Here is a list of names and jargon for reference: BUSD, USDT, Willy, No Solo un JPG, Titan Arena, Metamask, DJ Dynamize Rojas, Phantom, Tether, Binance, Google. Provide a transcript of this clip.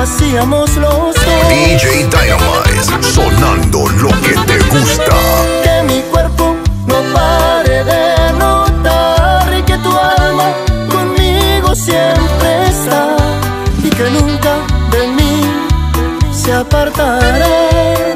Hacíamos los dos. DJ Dynamize, sonando lo que te gusta. Que mi cuerpo no pare de notar y que tu alma conmigo siempre está y que nunca de mí se apartará.